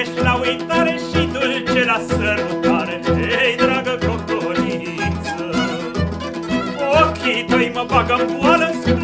Ești la uitare și dulce la sărutare, ei, dragă crocoliță. Ochii tăi mă bagă-n boală.